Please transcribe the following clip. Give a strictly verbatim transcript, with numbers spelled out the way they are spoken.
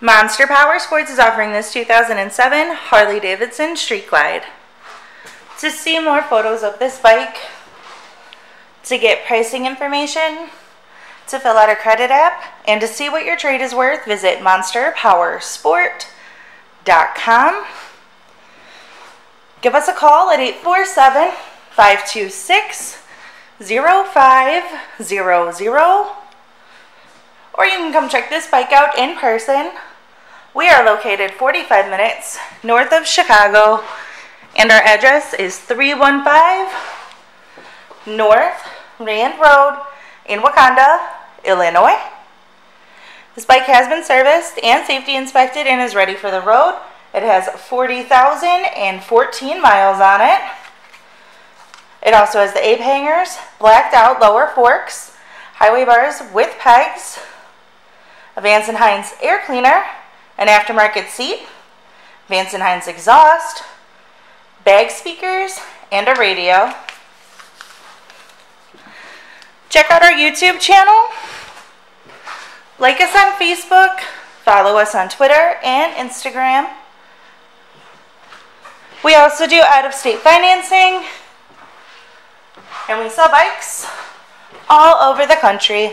Monster Power Sports is offering this two thousand seven Harley-Davidson Street Glide. To see more photos of this bike, to get pricing information, to fill out a credit app, and to see what your trade is worth, visit monster power sport dot com. Give us a call at eight four seven, five two six, zero five zero zero. Or you can come check this bike out in person. We are located forty-five minutes north of Chicago, and our address is three one five North Rand Road in Wauconda, Illinois. This bike has been serviced and safety inspected and is ready for the road. It has forty thousand fourteen miles on it. It also has the ape hangers, blacked out lower forks, highway bars with pegs, a Vance and Hines air cleaner, an aftermarket seat, Vance and Hines exhaust, bag speakers, and a radio. Check out our YouTube channel, like us on Facebook, follow us on Twitter and Instagram. We also do out-of-state financing, and we sell bikes all over the country.